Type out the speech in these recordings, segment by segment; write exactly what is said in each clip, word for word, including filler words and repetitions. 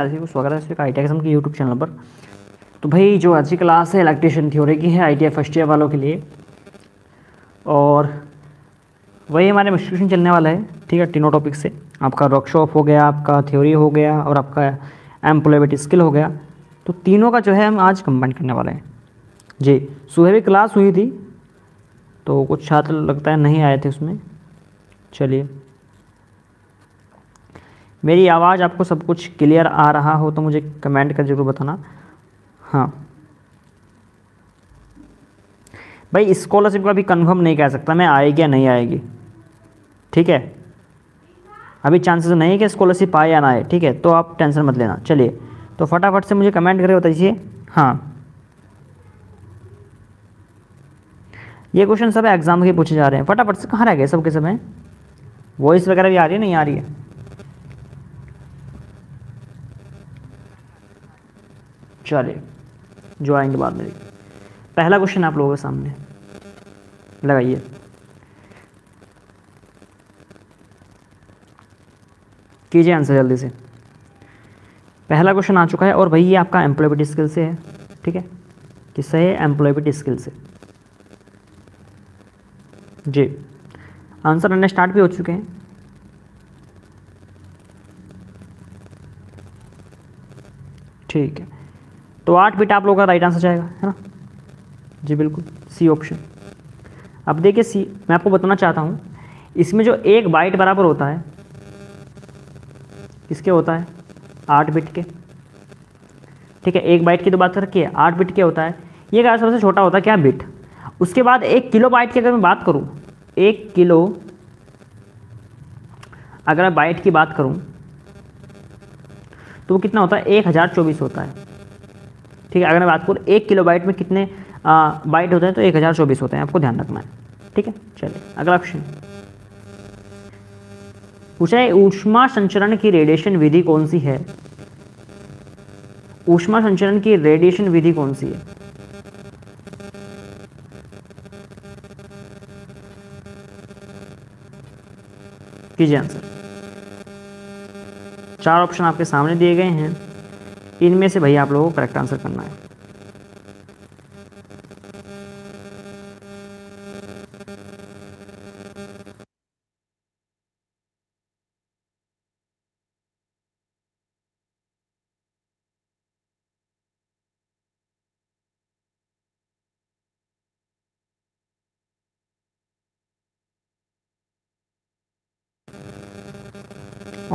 आज को स्वागत है आई टी एग्जाम के यूट्यूब चैनल पर। तो भाई जो आज की क्लास है इलेक्ट्रिशियन थ्योरी की है I T I first year वालों के लिए, और वही हमारे डिस्कशन चलने वाला है। ठीक है, तीनों टॉपिक से आपका वर्कशॉप हो गया, आपका थ्योरी हो गया और आपका एम्प्लॉयबिलिटी स्किल हो गया। तो तीनों का जो है हम आज कंबाइन करने वाले हैं जी। सुबह भी क्लास हुई थी तो कुछ छात्र लगता है नहीं आए थे उसमें। चलिए, मेरी आवाज़ आपको सब कुछ क्लियर आ रहा हो तो मुझे कमेंट कर जरूर बताना। हाँ भाई, स्कॉलरशिप का भी कंफर्म नहीं कह सकता मैं आएगी या नहीं आएगी। ठीक है, अभी चांसेस नहीं है कि स्कॉलरशिप आए या ना आए। ठीक है, तो आप टेंशन मत लेना। चलिए, तो फटाफट से मुझे कमेंट करके बता दीजिए। हाँ, ये क्वेश्चन सब एग्जाम के पूछे जा रहे हैं। फटाफट से कहाँ रह गए सब के सब हैं? वॉइस वगैरह भी आ रही है, नहीं आ रही है? चलिए, जो आएंगे बाद में। पहला क्वेश्चन आप लोगों के सामने लगाइए। कीजिए आंसर जल्दी से। पहला क्वेश्चन आ चुका है और भाई ये आपका एम्प्लॉयबिलिटी स्किल से है। ठीक है, किससे है? एम्प्लॉयबिलिटी स्किल से जी। आंसर आने स्टार्ट भी हो चुके हैं। ठीक है, तो आठ बिट आप लोगों का राइट आंसर जाएगा, है ना जी? बिल्कुल, सी ऑप्शन। अब देखिए सी, मैं आपको बताना चाहता हूँ इसमें जो एक बाइट बराबर होता है किसके होता है? आठ बिट के। ठीक है, एक बाइट की तो बात करके आठ बिट के होता है। ये क्या सबसे छोटा होता है क्या? बिट। उसके बाद एक किलो बाइट की अगर मैं बात करूँ, एक किलो अगर मैं बाइट की बात करूँ तो वो कितना होता है? एक हज़ार चौबीस होता है। ठीक है, अगर मैं बात करूँ एक किलो बाइट में कितने आ, बाइट होते हैं तो एक हज़ार चौबीस होते हैं। आपको ध्यान रखना है। ठीक है, चलिए अगला क्वेश्चन पूछा है, ऊष्मा संचरण की रेडिएशन विधि कौन सी है? ऊष्मा संचरण की रेडिएशन विधि कौन सी है? कीजिए आंसर। चार ऑप्शन आपके सामने दिए गए हैं, इनमें से भैया आप लोगों को करेक्ट आंसर करना है।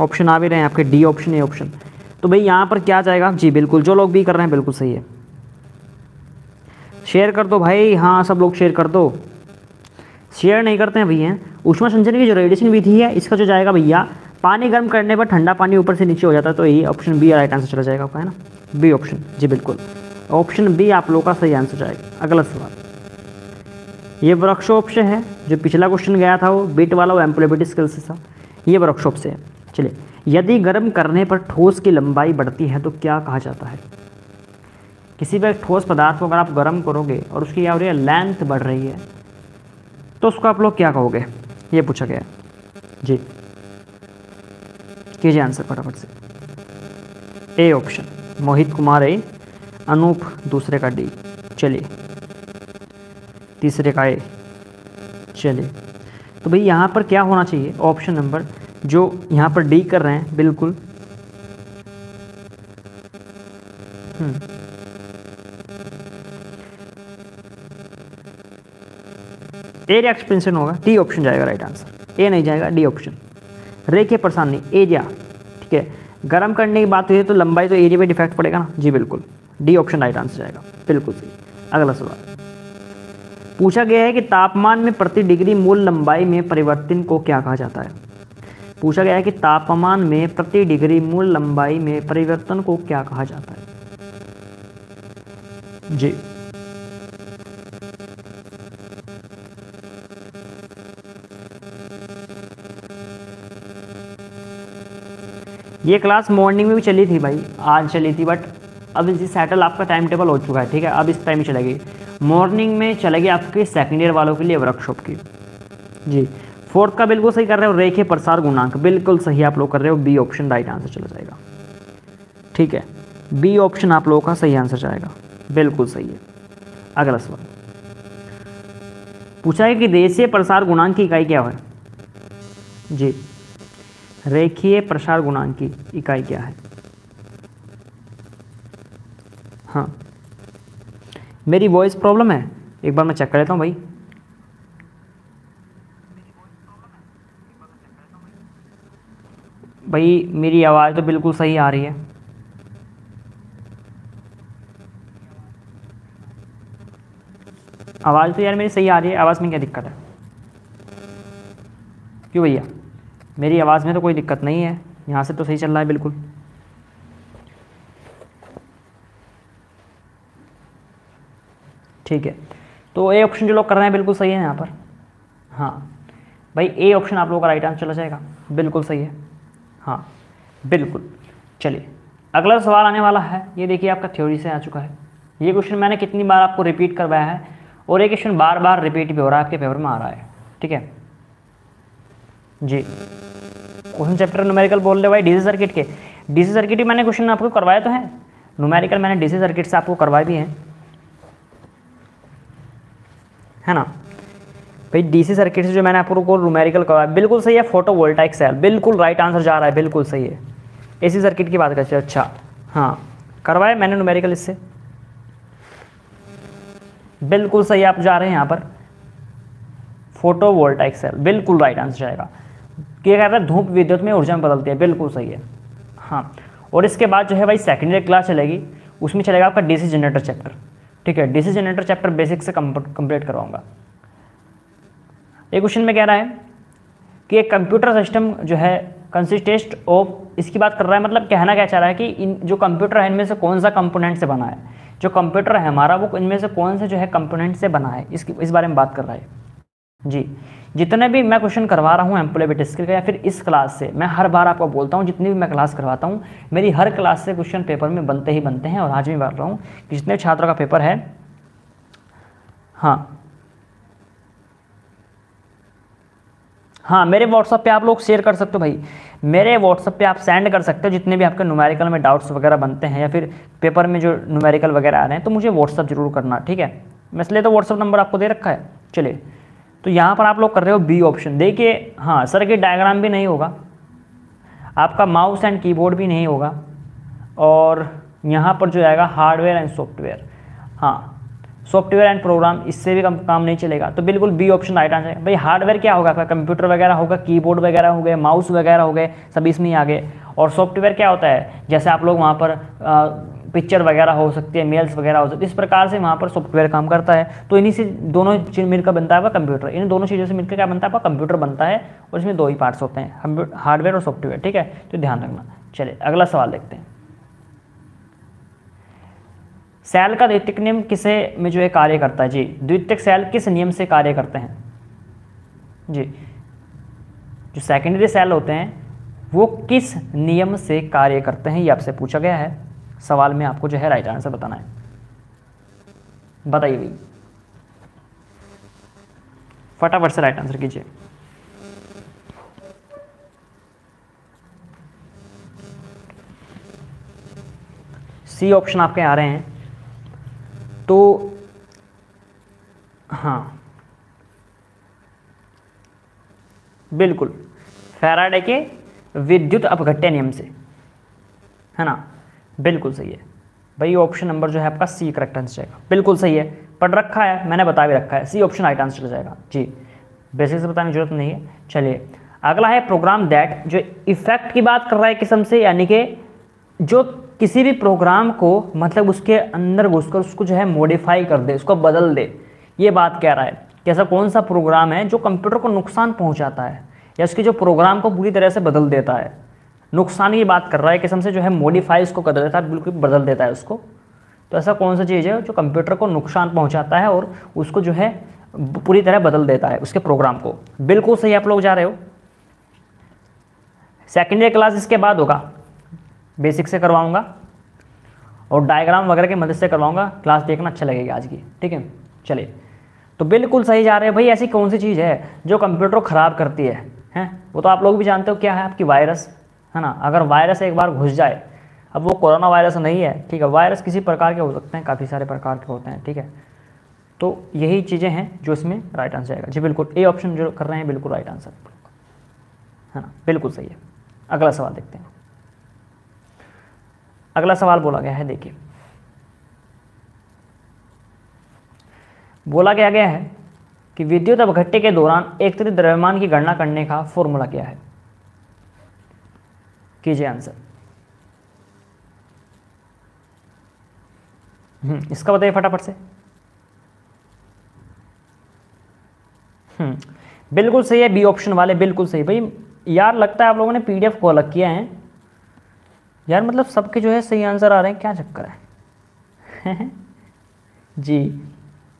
ऑप्शन आ भी रहे हैं आपके डी ऑप्शन, ए ऑप्शन। तो भाई यहाँ पर क्या जाएगा? जी बिल्कुल, जो लोग भी कर रहे हैं बिल्कुल सही है। शेयर कर दो भाई, हाँ सब लोग शेयर कर दो। शेयर नहीं करते हैं भैया। ऊष्मा संचरण की जो रेडिएशन विधि है इसका जो जाएगा भैया, पानी गर्म करने पर ठंडा पानी ऊपर से नीचे हो जाता है, तो ये ऑप्शन बी राइट आंसर चला जाएगा आपका, है ना? बी ऑप्शन, जी बिल्कुल, ऑप्शन बी आप लोग का सही आंसर जाएगा। अगला सवाल, ये वर्कशॉप से है। जो पिछला क्वेश्चन गया था वो बीट वाला, वो एम्प्लॉयबिलिटी स्किल्स से था, ये वर्कशॉप से है। चलिए, यदि गर्म करने पर ठोस की लंबाई बढ़ती है तो क्या कहा जाता है? किसी भी ठोस पदार्थ को अगर आप गर्म करोगे और उसकी क्या हो रही है? लेंथ बढ़ रही है, तो उसको आप लोग क्या कहोगे? ये पूछा गया जी। कीजिए आंसर फटाफट से। A option, Mohit Kumar A, Anoop दूसरे का डी। चलिए, तीसरे का ए। चलिए, तो भाई यहाँ पर क्या होना चाहिए? ऑप्शन नंबर जो यहाँ पर डी कर रहे हैं बिल्कुल। ए रिएक्शन होगा, टी ऑप्शन जाएगा राइट आंसर। ए नहीं जाएगा, डी ऑप्शन। रेखे परेशानी एरिया, ठीक है, गर्म करने की बात हुई है तो लंबाई तो एरिया पे डिफेक्ट पड़ेगा ना? जी बिल्कुल, डी ऑप्शन राइट आंसर जाएगा, बिल्कुल सही। अगला सवाल पूछा गया है कि तापमान में प्रति डिग्री मूल लंबाई में परिवर्तन को क्या कहा जाता है? पूछा गया है कि तापमान में प्रति डिग्री मूल लंबाई में परिवर्तन को क्या कहा जाता है? जी ये क्लास मॉर्निंग में भी चली थी भाई, आज चली थी, बट अब इसी सेटल आपका टाइम टेबल हो चुका है। ठीक है, अब इस टाइम चलेगी मॉर्निंग में, चलेगी आपके सेकेंड ईयर वालों के लिए वर्कशॉप की जी। फोर्थ का बिल्कुल सही कर रहे हो, रेखे प्रसार गुणांक बिल्कुल सही आप लोग कर रहे हो, बी ऑप्शन राइट आंसर चला जाएगा। ठीक है, बी ऑप्शन आप लोगों का सही आंसर जाएगा, बिल्कुल सही है। अगला सवाल पूछा है कि रेखीय प्रसार गुणांक की इकाई क्या है जी, रेखीय प्रसार गुणांक की इकाई क्या है। हाँ, मेरी वॉइस प्रॉब्लम है, एक बार मैं चेक कर लेता हूँ भाई। भाई मेरी आवाज़ तो बिल्कुल सही आ रही है। आवाज़ तो यार मेरी सही आ रही है, आवाज़ में क्या दिक्कत है? क्यों भैया, मेरी आवाज़ में तो कोई दिक्कत नहीं है, यहाँ से तो सही चल रहा है बिल्कुल। ठीक है, तो ए ऑप्शन जो लोग कर रहे हैं बिल्कुल सही है यहाँ पर। हाँ भाई, ए ऑप्शन आप लोगों का राइट आंसर चला जाएगा, बिल्कुल सही है। हाँ बिल्कुल। चलिए अगला सवाल आने वाला है, ये देखिए आपका थ्योरी से आ चुका है। ये क्वेश्चन मैंने कितनी बार आपको रिपीट करवाया है और ये क्वेश्चन बार बार रिपीट भी हो रहा है, आपके पेपर में आ रहा है। ठीक है जी, क्वेश्चन चैप्टर न्यूमेरिकल बोल रहे भाई, डीसी सर्किट के, डीसी सर्किट ही मैंने क्वेश्चन आपको करवाया तो है, न्यूमेरिकल मैंने डीसी सर्किट से आपको करवाए भी हैं, है ना भाई। डीसी सर्किट से जो मैंने आपको को न्यूमेरिकल करवाया बिल्कुल सही है, फोटोवोल्टाइक सेल, बिल्कुल राइट आंसर जा रहा है, बिल्कुल सही है। एसी सर्किट की बात करते हैं, अच्छा हाँ करवाया मैंने न्यूमेरिकल इससे, बिल्कुल सही आप जा रहे हैं यहाँ पर, फोटोवोल्टाइक सेल बिल्कुल राइट आंसर जाएगा। क्या कहता है, धूप विद्युत में ऊर्जा में बदलती है, बिल्कुल सही है। हाँ, और इसके बाद जो है भाई सेकेंडरी क्लास चलेगी, उसमें चलेगा आपका डीसी जनरेटर चैप्टर। ठीक है, डीसी जनरेटर चैप्टर बेसिक से कंप्लीट करवाऊंगा। ये क्वेश्चन में कह रहा है कि एक कंप्यूटर सिस्टम जो है कंसिस्ट ऑफ, इसकी बात कर रहा है, मतलब कहना क्या चाह रहा है कि इन जो कंप्यूटर है इनमें से कौन सा कंपोनेंट से बना है, जो कंप्यूटर है हमारा वो इनमें से कौन से जो है कंपोनेंट से बना है, इसकी इस बारे में बात कर रहा है जी। जितने भी मैं क्वेश्चन करवा रहा हूँ एम्प्लॉयबिलिटी स्किल का या फिर इस क्लास से, मैं हर बार आपको बोलता हूँ, जितनी भी मैं क्लास करवाता हूँ मेरी हर क्लास से क्वेश्चन पेपर में बनते ही बनते हैं, और आज भी बात रहा हूँ कि जितने छात्रों का पेपर है, हाँ हाँ मेरे व्हाट्सएप पे आप लोग शेयर कर सकते हो भाई, मेरे व्हाट्सएप पे आप सेंड कर सकते हो जितने भी आपके न्यूमेरिकल में डाउट्स वगैरह बनते हैं या फिर पेपर में जो न्यूमेरिकल वगैरह आ रहे हैं, तो मुझे व्हाट्सअप जरूर करना। ठीक है, मैं इसलिए तो व्हाट्सअप नंबर आपको दे रखा है। चलिए, तो यहाँ पर आप लोग कर रहे हो बी ऑप्शन, देखिए हाँ सर के डायग्राम भी नहीं होगा आपका, माउस एंड कीबोर्ड भी नहीं होगा, और यहाँ पर जो आएगा हार्डवेयर एंड सॉफ्टवेयर, हाँ सॉफ्टवेयर एंड प्रोग्राम, इससे भी कम काम नहीं चलेगा, तो बिल्कुल बी ऑप्शन राइट आंसर है भाई। हार्डवेयर क्या होगा आपका, कंप्यूटर वगैरह होगा, कीबोर्ड वगैरह हो गए, माउस वगैरह हो गए, सब इसमें ही आ गए। और सॉफ्टवेयर क्या होता है, जैसे आप लोग वहाँ पर आ, पिक्चर वगैरह हो सकती है, मेल्स वगैरह हो सकती है, इस प्रकार से वहाँ पर सॉफ्टवेयर काम करता है। तो इन्हीं से दोनों चीज़ मिलकर बनता है कंप्यूटर, इन दोनों चीज़ों से मिलकर क्या बनता है कंप्यूटर बनता है, और इसमें दो ही पार्ट्स होते हैं, हार्डवेयर और सॉफ्टवेयर। ठीक है, तो ध्यान रखना। चलिए अगला सवाल देखते हैं, सेल का द्वितीयक नियम किसे में जो है कार्य करता है जी, द्वितीयक सेल किस नियम से कार्य करते हैं जी, जो सेकेंडरी सेल होते हैं वो किस नियम से कार्य करते हैं, ये आपसे पूछा गया है सवाल में, आपको जो है राइट आंसर बताना है। बताइए भाई, फटाफट से राइट आंसर कीजिए। सी ऑप्शन आपके आ रहे हैं, तो हाँ बिल्कुल फैराडे के विद्युत अपघट्य नियम से, है ना, बिल्कुल सही है भाई। ऑप्शन नंबर जो है आपका सी करेक्ट आंसर जाएगा, बिल्कुल सही है, पढ़ रखा है मैंने, बता भी रखा है, सी ऑप्शन राइट आंसर जाएगा जी, बेसिक से बताने की जरूरत नहीं है। चलिए अगला है प्रोग्राम दैट, जो इफेक्ट की बात कर रहा है किस्म से, यानी कि जो किसी भी प्रोग्राम को मतलब उसके अंदर घुसकर उसको जो है मॉडिफाई कर दे, उसको बदल दे, ये बात कह रहा है कि ऐसा कौन सा प्रोग्राम है जो कंप्यूटर को नुकसान पहुंचाता है या उसके जो प्रोग्राम को पूरी तरह से बदल देता है। नुकसान की बात कर रहा है किस्म से, जो है मॉडिफाई उसको कर देता है, बिल्कुल बदल देता है उसको। तो ऐसा कौन सा चीज़ है जो कंप्यूटर को नुकसान पहुँचाता है और उसको जो है पूरी तरह बदल देता है उसके प्रोग्राम को, बिल्कुल सही आप लोग जा रहे हो। सेकेंड ईयर क्लास इसके बाद होगा, बेसिक से करवाऊंगा और डायग्राम वगैरह की मदद से करवाऊंगा, क्लास देखना अच्छा लगेगा आज की। ठीक है, चलिए तो बिल्कुल सही जा रहे हैं भाई। ऐसी कौन सी चीज़ है जो कंप्यूटर को ख़राब करती है, हैं वो तो आप लोग भी जानते हो क्या है, आपकी वायरस, है ना। अगर वायरस एक बार घुस जाए अब वो कोरोना वायरस नहीं है, ठीक है, वायरस किसी प्रकार के हो सकते हैं, काफ़ी सारे प्रकार के होते हैं, ठीक है। तो यही चीज़ें हैं जो इसमें राइट आंसर आएगा। जी बिल्कुल, ए ऑप्शन जो कर रहे हैं बिल्कुल राइट आंसर है ना, बिल्कुल सही है। अगला सवाल देखते हैं। अगला सवाल बोला गया है, देखिए बोला गया गया है कि विद्युत अपघट्य के दौरान एकत्रित द्रव्यमान की गणना करने का फॉर्मूला क्या है। कीजिए आंसर। हम्म इसका बताइए फटाफट से। हम्म बिल्कुल सही है बी ऑप्शन वाले, बिल्कुल सही। भाई यार लगता है आप लोगों ने पीडीएफ को अलग किया है यार, मतलब सबके जो है सही आंसर आ रहे हैं, क्या चक्कर है। जी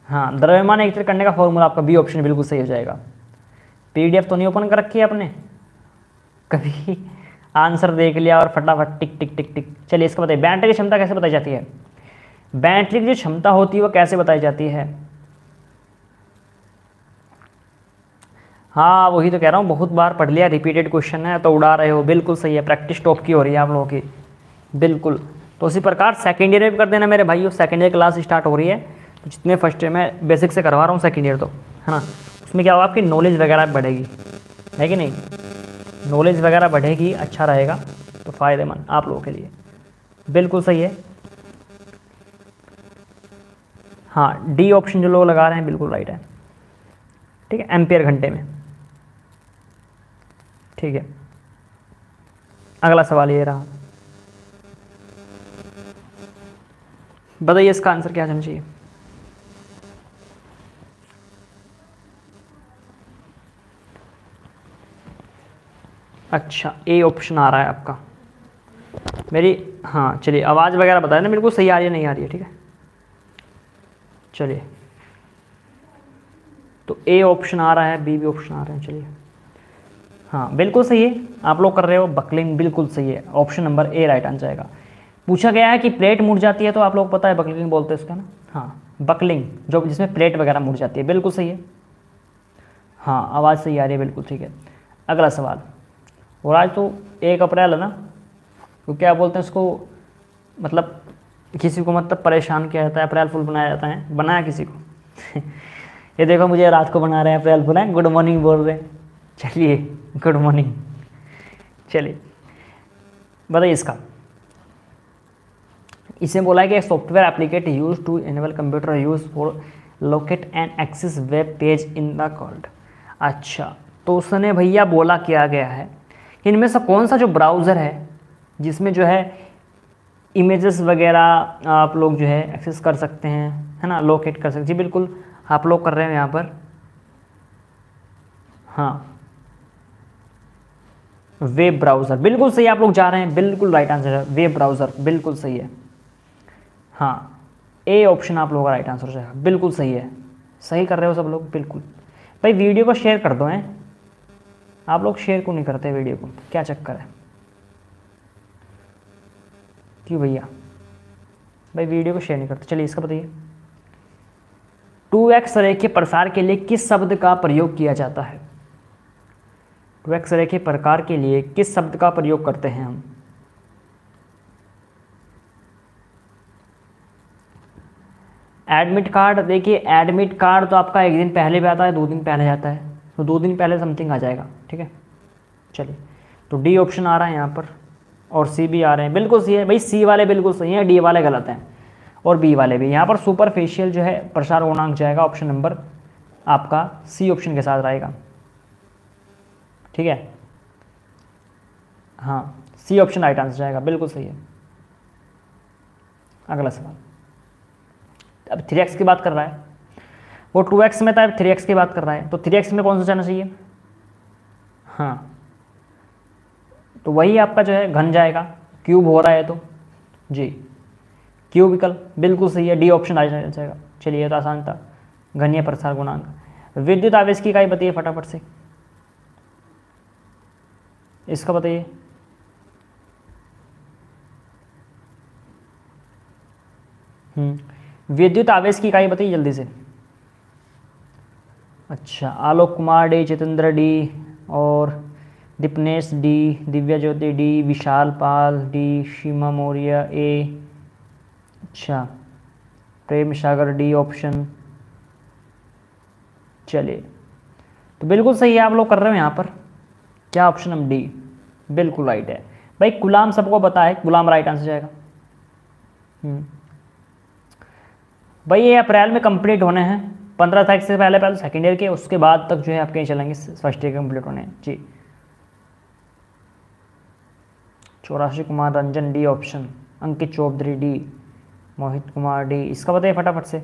हाँ, द्रव्यमान एकत्रित करने का फॉर्मूला आपका बी ऑप्शन बिल्कुल सही हो जाएगा। पीडीएफ तो नहीं ओपन कर रखी है आपने, कभी आंसर देख लिया और फटाफट टिक टिक टिक टिक। चलिए इसका बताइए, बैटरी की क्षमता कैसे बताई जाती है। बैटरी की जो क्षमता होती है वो कैसे बताई जाती है। हाँ वही तो कह रहा हूँ, बहुत बार पढ़ लिया, रिपीटेड क्वेश्चन है तो उड़ा रहे हो, बिल्कुल सही है, प्रैक्टिस टॉप की हो रही है आप लोगों की, बिल्कुल। तो उसी प्रकार सेकेंड ईयर में भी कर देना मेरे भाइयों, सेकेंड ईयर क्लास स्टार्ट हो रही है, तो जितने फर्स्ट ईयर में बेसिक से करवा रहा हूँ सेकेंड ईयर तो है ना, उसमें क्या होगा आपकी नॉलेज वगैरह बढ़ेगी, है कि नहीं, नॉलेज वगैरह बढ़ेगी, अच्छा रहेगा, तो फ़ायदेमंद आप लोगों के लिए, बिल्कुल सही है। हाँ डी ऑप्शन जो लोग लगा रहे हैं बिल्कुल राइट है, ठीक है, एम्पियर घंटे में, ठीक है। अगला सवाल ये रहा, बताइए इसका आंसर क्या होना चाहिए। अच्छा ए ऑप्शन आ रहा है आपका मेरी, हाँ चलिए आवाज़ वगैरह बताए ना बिल्कुल सही आ रही है, नहीं आ रही है, ठीक है। चलिए तो ए ऑप्शन आ रहा है, बी भी ऑप्शन आ रहे हैं, चलिए हाँ बिल्कुल सही है, आप लोग कर रहे हो बकलिंग, बिल्कुल सही है, option number A right answer आएगा। पूछा गया है कि प्लेट मुड़ जाती है, तो आप लोग पता है बकलिंग बोलते हैं उसका ना, हाँ बकलिंग जो जिसमें प्लेट वगैरह मुड़ जाती है, बिल्कुल सही है, हाँ आवाज़ सही आ रही है, बिल्कुल ठीक है। अगला सवाल, और आज तो एक अप्रैल है ना, तो क्या बोलते हैं उसको, मतलब किसी को मतलब परेशान किया जाता है, अप्रैल फुल बनाया जाता है, बनाया किसी को। ये देखो मुझे रात को बना रहे हैं अप्रैल फुल, गुड मॉर्निंग बोल रहे हैं, चलिए गुड मॉर्निंग। चलिए बताइए इसका, इसमें बोला है कि software एप्लीकेट use to enable computer use for locate and access web page in the called. अच्छा तो उसने भैया बोला क्या गया है, इनमें से कौन सा जो ब्राउज़र है जिसमें जो है इमेजेस वगैरह आप लोग जो है एक्सेस कर सकते हैं, है ना, लोकेट कर सकते हैं, बिल्कुल आप लोग कर रहे हैं यहाँ पर, हाँ वेब ब्राउज़र, बिल्कुल सही आप लोग जा रहे हैं, बिल्कुल राइट आंसर है वेब ब्राउज़र, बिल्कुल सही है, हाँ ए ऑप्शन आप लोगों का राइट आंसर हो जाएगा, बिल्कुल सही है, सही कर रहे हो सब लोग, बिल्कुल। भाई वीडियो को शेयर कर दो, हैं आप लोग शेयर को नहीं करते वीडियो को, क्या चक्कर है, क्यों भैया, भाई वीडियो को शेयर नहीं करते। चलिए इसका बताइए, टू एक्स रे के प्रसार के लिए किस शब्द का प्रयोग किया जाता है। टू एक्स रे के प्रकार के लिए किस शब्द का प्रयोग करते हैं हम। एडमिट कार्ड, देखिए एडमिट कार्ड तो आपका एक दिन पहले भी आता है, दो दिन पहले जाता है, तो दो दिन पहले समथिंग आ जाएगा, ठीक है। चलिए तो डी ऑप्शन आ रहा है यहाँ पर, और सी भी आ रहे हैं, बिल्कुल सही है भाई, सी वाले बिल्कुल सही है, डी वाले गलत हैं, और बी वाले भी। यहाँ पर सुपरफेशियल जो है प्रसार गुणांक जाएगा, ऑप्शन नंबर आपका सी ऑप्शन के साथ रहेगा, ठीक है, हाँ सी ऑप्शन राइट आंसर जाएगा, बिल्कुल सही है। अगला सवाल, अब थ्री एक्स की बात कर रहा है, वो टू एक्स में था, थ्री एक्स की बात कर रहा है, तो थ्री एक्स में कौन सा जाना चाहिए, हाँ तो वही आपका जो है घन जाएगा, क्यूब हो रहा है तो जी क्यूबिकल, बिल्कुल सही है, डी ऑप्शन आ जाएगा। चलिए तो आसान था, घनीय प्रसार गुणांक। विद्युत आवेश की इकाई बताइए फटाफट से, इसका बताइए, हम्म विद्युत आवेश की इकाई बताइए जल्दी से। अच्छा आलोक कुमार डी, जितेंद्र डी, और Dipnesh D, Divya Jyoti D, Vishal Pal D, Sheema Maurya A, अच्छा प्रेम सागर डी ऑप्शन। चलिए तो बिल्कुल सही है, आप लोग कर रहे हो यहाँ पर क्या ऑप्शन हम डी बिल्कुल राइट है भाई। गुलाम सबको पता है, गुलाम राइट आंसर जाएगा। भाई ये अप्रैल में कंप्लीट होने हैं, पंद्रह तारीख से पहले पहले सेकेंड ईयर के, उसके बाद तक जो है आपके चलेंगे फर्स्ट ईयर कंप्लीट होने हैं जी। चौरासी Kumar Ranjan D option, Ankit Chaudhary D, Mohit Kumar D, इसका बताइए फटाफट से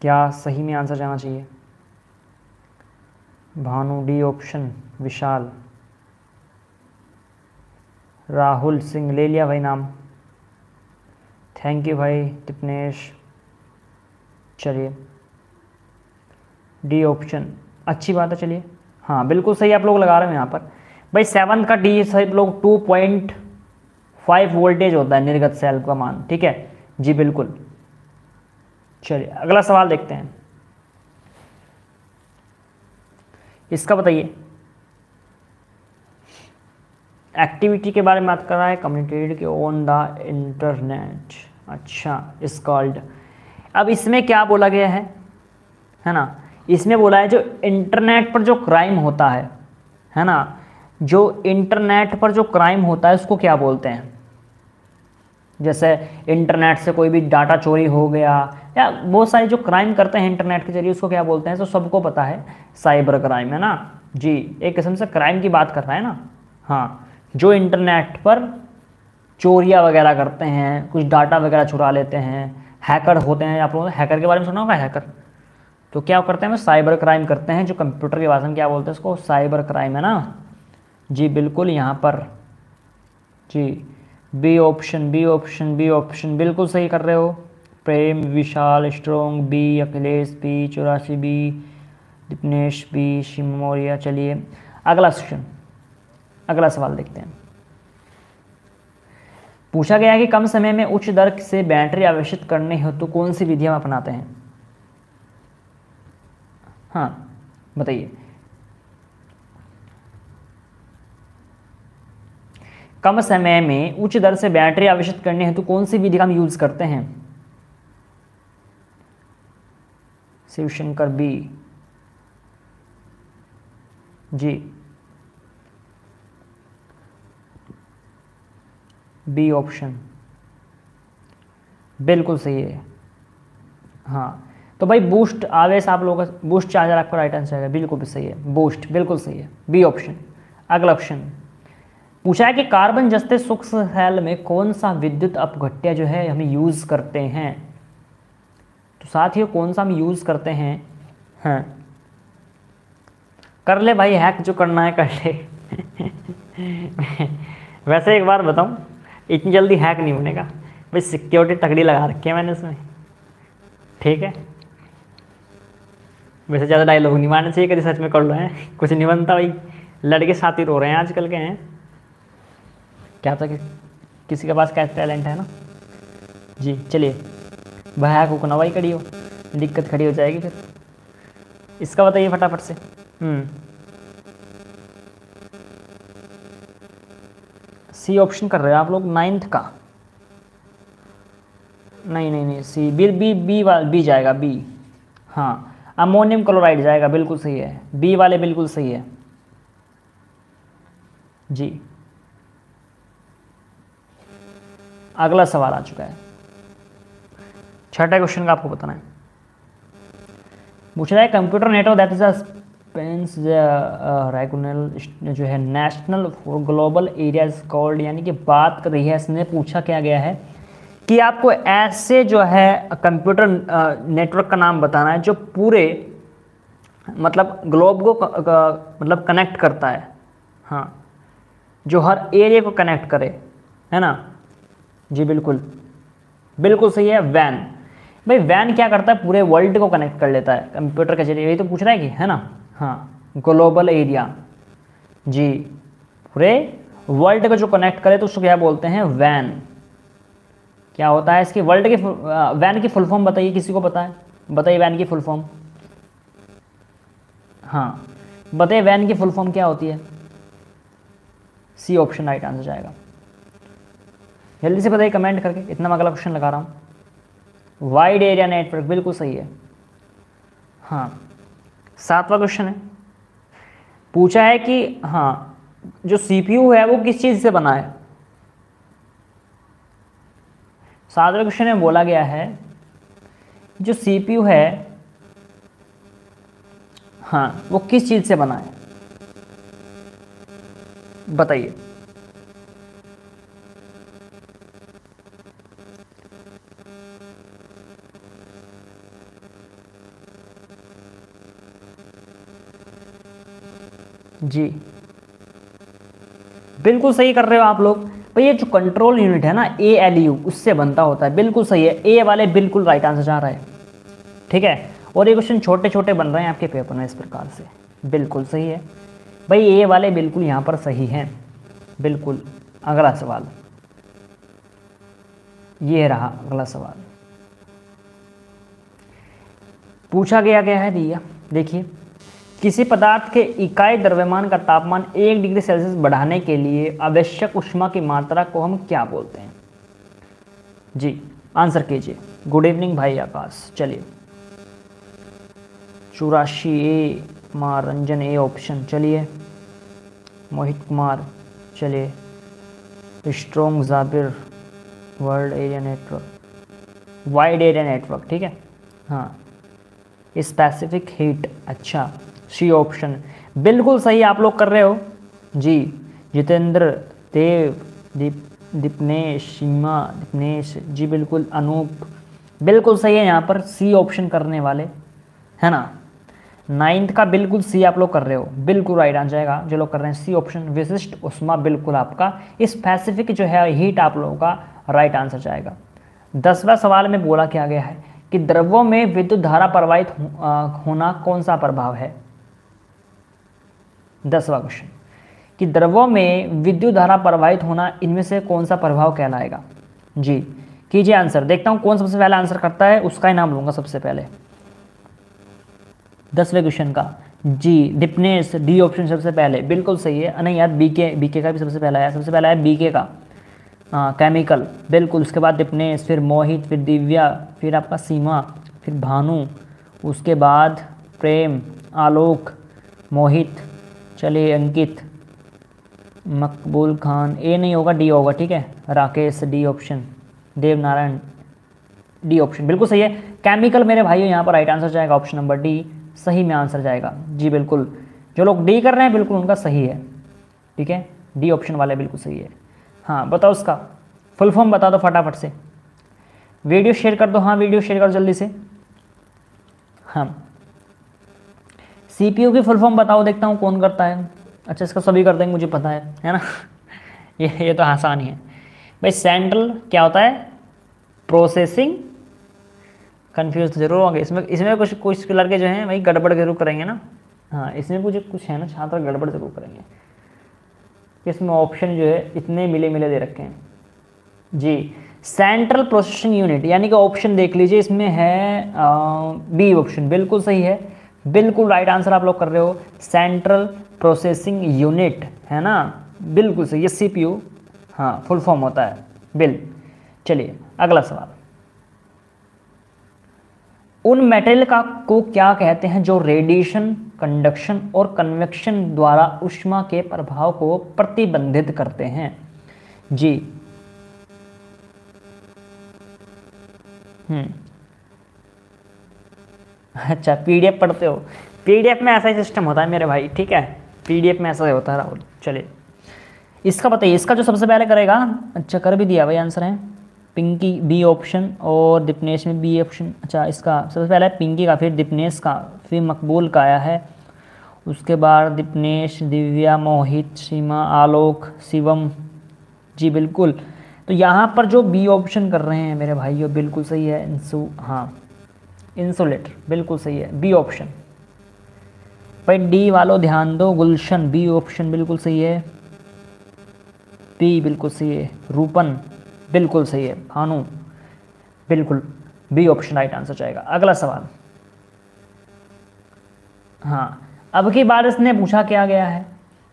क्या सही में आंसर जाना चाहिए। भानु डी ऑप्शन, विशाल, राहुल सिंह ले लिया भाई नाम, थैंक यू भाई दिपनेश। चलिए डी ऑप्शन अच्छी बात है, चलिए हाँ बिल्कुल सही आप लोग लगा रहे हैं यहाँ पर। भाई सेवन्थ का डी सब लोग टू पॉइंट फाइव वोल्टेज होता है निर्गत सेल का मान, ठीक है जी बिल्कुल। चलिए अगला सवाल देखते हैं, इसका बताइए। एक्टिविटी के बारे में बात कर रहा है, कम्युनिकेट के ऑन द इंटरनेट, अच्छा इस कॉल्ड। अब इसमें क्या बोला गया है है ना, इसमें बोला है जो इंटरनेट पर जो क्राइम होता है है ना, जो इंटरनेट पर जो क्राइम होता है उसको क्या बोलते हैं। जैसे इंटरनेट से कोई भी डाटा चोरी हो गया या बहुत सारे जो क्राइम करते हैं इंटरनेट के जरिए उसको क्या बोलते हैं, तो सबको पता है साइबर क्राइम है ना जी। एक किस्म से क्राइम की बात कर रहा है ना, हाँ जो इंटरनेट पर चोरियाँ वगैरह करते हैं, कुछ डाटा वगैरह चुरा लेते हैं, हैकर होते हैं। आप लोगों ने हैकर के बारे में सुना होगा, हैकर तो क्या करते हैं वो साइबर क्राइम करते हैं, जो कंप्यूटर के भाषा में क्या बोलते हैं उसको, साइबर क्राइम है ना जी बिल्कुल। यहाँ पर जी B option, B option, B option बिल्कुल सही कर रहे हो। Prem, Vishal, strong B, Akhilesh B, चौरासी बी, दिपनेश बी, शिव मौर्य। चलिए अगला क्वेश्चन, अगला सवाल देखते हैं। पूछा गया कि कम समय में उच्च दर से बैटरी आवेशित करने हेतु कौन सी विधि हम अपनाते हैं। हाँ बताइए, कम समय में उच्च दर से बैटरी आवेशित करने हेतु कौन सी विधि हम यूज करते हैं। शिवशंकर बी जी, बी ऑप्शन बिल्कुल सही है। हाँ तो भाई बूस्ट आवेश आप लोगों का, बूस्ट चार्जर आपका राइट आंसर है, बिल्कुल भी सही है, बूस्ट बिल्कुल सही है बी ऑप्शन। अगला ऑप्शन पूछा है कि कार्बन जस्ते सूक्ष्म सेल में कौन सा विद्युत अपघट्य जो है हम यूज करते हैं, तो साथ ही कौन सा हम यूज करते हैं। हाँ कर ले भाई, हैक जो करना है कर ले। वैसे एक बार बताऊं, इतनी जल्दी हैक नहीं होने का भाई, सिक्योरिटी तगड़ी लगा रखी है मैंने इसमें, ठीक है। वैसे ज़्यादा डायलॉग नहीं मारना चाहिए, कभी सच में कर लो हैं, कुछ नहीं बनता भाई, लड़के साथी रो रहे हैं आजकल के हैं, क्या पता कि, किसी के पास क्या टैलेंट है ना जी। चलिए भाई हैक हो ना भाई, खड़ी हो दिक्कत खड़ी हो जाएगी फिर, इसका बताइए फटाफट से। सी ऑप्शन कर रहे हैं आप लोग नाइन्थ का, नहीं नहीं नहीं सी बी बी बी वाला बी जाएगा बी, हाँ अमोनियम क्लोराइड जाएगा बिल्कुल सही है, बी वाले बिल्कुल सही है जी। अगला सवाल आ चुका है, छठे क्वेश्चन का आपको बताना है। पूछ रहा है computer network that is a pens regular जो है national for global areas called, यानी कि बात कर रही है इसने। पूछा क्या गया है कि आपको ऐसे जो है कंप्यूटर नेटवर्क का नाम बताना है जो पूरे मतलब ग्लोब को मतलब कनेक्ट करता है, हाँ जो हर एरिया को कनेक्ट करे है ना जी बिल्कुल बिल्कुल सही है। वैन, भाई वैन क्या करता है पूरे वर्ल्ड को कनेक्ट कर लेता है कंप्यूटर के जरिए, यही तो पूछ रहा है कि है ना, हाँ ग्लोबल एरिया जी पूरे वर्ल्ड को जो कनेक्ट करे तो उसको क्या बोलते हैं, वैन। क्या होता है इसकी वर्ल्ड की, वैन की फुल फॉर्म बताइए, किसी को पता है बताइए वैन की फुल फॉर्म। हाँ बताइए वैन की फुल फॉर्म क्या होती है। सी ऑप्शन राइट आंसर जाएगा। जल्दी से बताइए कमेंट करके, इतना मैं अगला क्वेश्चन लगा रहा हूँ। वाइड एरिया नेटवर्क बिल्कुल सही है। हाँ, सातवां क्वेश्चन है, पूछा है कि हाँ जो सीपीयू है वो किस चीज़ से बना है। सातवें क्वेश्चन में बोला गया है जो सीपीयू है हाँ वो किस चीज़ से बना है, बताइए। जी बिल्कुल सही कर रहे हो आप लोग। भैया जो कंट्रोल यूनिट है ना ए एल यू उससे बनता होता है, बिल्कुल सही है। ए वाले बिल्कुल राइट आंसर जा रहा है, ठीक है। और ये क्वेश्चन छोटे छोटे बन रहे हैं आपके पेपर में इस प्रकार से, बिल्कुल सही है भाई। ए वाले बिल्कुल यहाँ पर सही हैं, बिल्कुल। अगला सवाल ये रहा, अगला सवाल पूछा गया गया है दिया, देखिए किसी पदार्थ के इकाई द्रव्यमान का तापमान एक डिग्री सेल्सियस बढ़ाने के लिए आवश्यक ऊष्मा की मात्रा को हम क्या बोलते हैं। जी आंसर कीजिए। गुड इवनिंग भाई आकाश। चलिए चौरासी A Kumar Ranjan A option. चलिए मोहित कुमार। चलिए strong Jabir world area network, wide area network, ठीक है। हाँ स्पेसिफिक हीट, अच्छा सी ऑप्शन बिल्कुल सही आप लोग कर रहे हो जी। जितेंद्र देव दीप दीपनेश सीमा दीपनेश जी बिल्कुल। अनूप बिल्कुल सही है यहाँ पर सी ऑप्शन करने वाले, है ना। नाइन्थ का बिल्कुल सी आप लोग कर रहे हो, बिल्कुल राइट आंसर जाएगा जो लोग कर रहे हैं सी ऑप्शन। विशिष्ट उष्मा बिल्कुल आपका स्पेसिफिक जो है हीट आप लोगों का राइट आंसर जाएगा। दसवां सवाल में बोला क्या गया है कि द्रव्यों में विद्युत धारा प्रवाहित हो, होना कौन सा प्रभाव है। दसवां क्वेश्चन कि द्रव्यों में विद्युत धारा प्रवाहित होना इनमें से कौन सा प्रभाव कहलाएगा। जी कीजिए आंसर, देखता हूं कौन सबसे पहले आंसर करता है उसका इनाम लूंगा सबसे पहले। दसवें क्वेश्चन का जी दीपनेश डी ऑप्शन सबसे पहले, बिल्कुल सही है। नहीं यार बीके, बीके का भी सबसे पहला है, सबसे पहला है बीके का आ, केमिकल बिल्कुल। उसके बाद दीपनेश, फिर मोहित, फिर दिव्या, फिर आपका सीमा, फिर भानु, उसके बाद प्रेम, आलोक, मोहित, चलिए अंकित, मकबूल खान। ए नहीं होगा, डी होगा, ठीक है। Rakesh D option, Devnarayan D option बिल्कुल सही है। केमिकल मेरे भाइयों यहाँ पर राइट आंसर जाएगा, ऑप्शन नंबर डी सही में आंसर जाएगा जी बिल्कुल। जो लोग डी कर रहे हैं बिल्कुल उनका सही है, ठीक है। डी ऑप्शन वाले बिल्कुल सही है। हाँ बताओ उसका फुल फॉर्म बता दो फटाफट से। वीडियो शेयर कर दो, हाँ वीडियो शेयर कर दो जल्दी से। हाँ सीपीयू की फुल फॉर्म बताओ, देखता हूँ कौन करता है। अच्छा इसका सभी कर देंगे, मुझे पता है, है ना। ये ये तो आसान ही है भाई। सेंट्रल क्या होता है प्रोसेसिंग, कंफ्यूज तो जरूर होंगे इसमें। इसमें कुछ कुछ लड़के जो हैं भाई गड़बड़ जरूर करेंगे ना। हाँ इसमें कुछ कुछ है ना छात्र गड़बड़ जरूर करेंगे। इसमें ऑप्शन जो है इतने मिले मिले दे रखे हैं जी। सेंट्रल प्रोसेसिंग यूनिट यानी कि ऑप्शन देख लीजिए, इसमें है बी ऑप्शन बिल्कुल सही है, बिल्कुल राइट आंसर आप लोग कर रहे हो। सेंट्रल प्रोसेसिंग यूनिट है ना, बिल्कुल सही। ये सीपीयू हाँ फुल फॉर्म होता है बिल। चलिए अगला सवाल, उन मेटेरियल का को क्या कहते हैं जो रेडिएशन कंडक्शन और कन्वेक्शन द्वारा ऊष्मा के प्रभाव को प्रतिबंधित करते हैं। जी हम्म अच्छा पीडीएफ पढ़ते हो, पीडीएफ में ऐसा ही सिस्टम होता है मेरे भाई, ठीक है। पीडीएफ में ऐसा ही होता है राहुल। चलिए इसका बताइए, इसका जो सबसे पहले करेगा, अच्छा कर भी दिया भाई आंसर है पिंकी बी ऑप्शन और दीपनेश में बी ऑप्शन। अच्छा इसका सबसे पहले पिंकी का, फिर दीपनेश का, फिर मकबूल का आया है, उसके बाद दीपनेश, दिव्या, मोहित, सीमा, आलोक, शिवम जी बिल्कुल। तो यहाँ पर जो बी ऑप्शन कर रहे हैं मेरे भाइयों बिल्कुल सही है। इंसू हाँ इंसुलेटर बिल्कुल सही है बी ऑप्शन। भाई डी वालों ध्यान दो, गुलशन बी ऑप्शन बिल्कुल सही है, बी बिल्कुल सही है, रूपन बिल्कुल सही है, भानु बिल्कुल बी ऑप्शन राइट आंसर जाएगा। अगला सवाल हाँ अब की बार इसने पूछा क्या गया है,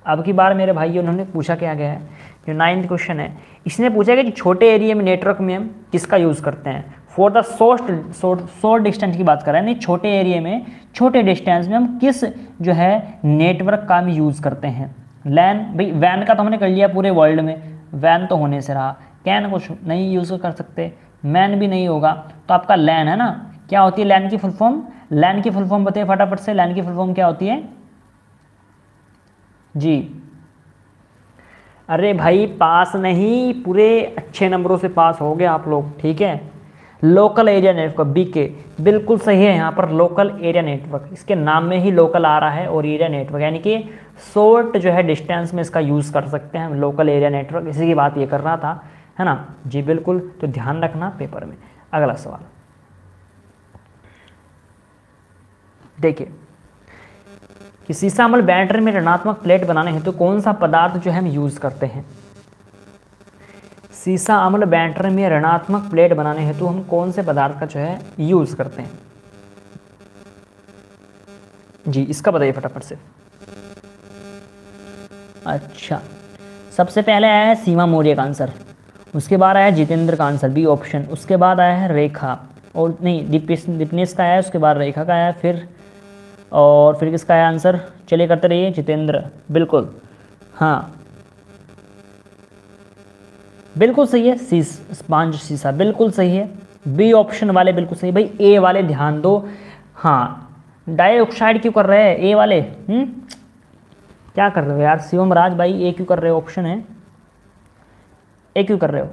अब की बार मेरे भाई उन्होंने पूछा क्या गया है, जो नाइन्थ क्वेश्चन है इसने पूछा कि छोटे एरिया में नेटवर्क में हम किसका यूज़ करते हैं for the short short distance की बात कर रहे हैं, नहीं छोटे एरिया में छोटे डिस्टेंस में हम किस जो है नेटवर्क का हम यूज़ करते हैं। लैन भाई वैन का तो हमने कर लिया पूरे वर्ल्ड में, वैन तो होने से रहा, कैन कुछ नहीं यूज़ कर सकते, मैन भी नहीं होगा, तो आपका लैन है ना, क्या होती है लैन की फुल फॉर्म, लैन की फुल फॉर्म बताइए फटाफट से, लैन की फुल फॉर्म क्या होती है जी। अरे भाई पास नहीं, पूरे अच्छे नंबरों से पास हो गए आप लोग, ठीक है। लोकल एरिया नेटवर्क बी के बिल्कुल सही है, यहाँ पर लोकल एरिया नेटवर्क इसके नाम में ही लोकल आ रहा है और एरिया नेटवर्क यानी कि शॉर्ट जो है डिस्टेंस में इसका यूज़ कर सकते हैं हम, लोकल एरिया नेटवर्क इसी की बात ये कर रहा था है ना जी, बिल्कुल तो ध्यान रखना पेपर में। अगला सवाल देखिए, कि सीसा अम्ल बैटरी में ऋणात्मक प्लेट बनाने हेतु तो कौन सा पदार्थ जो है हम यूज़ करते हैं, सीसा अम्ल बैटरी में ऋणात्मक प्लेट बनाने हेतु तो हम कौन से पदार्थ का जो है यूज़ करते हैं जी, इसका बताइए फटाफट से। अच्छा सबसे पहले आया है सीमा मौर्य का आंसर, उसके बाद आया जितेंद्र का आंसर बी ऑप्शन, उसके बाद आया है रेखा और नहीं दीपेश दीपनेश का आया, उसके बाद रेखा का आया, फिर और फिर किसका है आंसर, चलिए करते रहिए जितेंद्र, बिल्कुल हाँ बिल्कुल सही है सी स्पंज सीसा बिल्कुल सही है, बी ऑप्शन वाले बिल्कुल सही भाई, ए वाले ध्यान दो हाँ, डाइऑक्साइड क्यों कर रहे हैं ए वाले, हम्म क्या कर रहे हो यार शिवम राज भाई, ए क्यों कर रहे हो ऑप्शन है, ए क्यों कर रहे हो,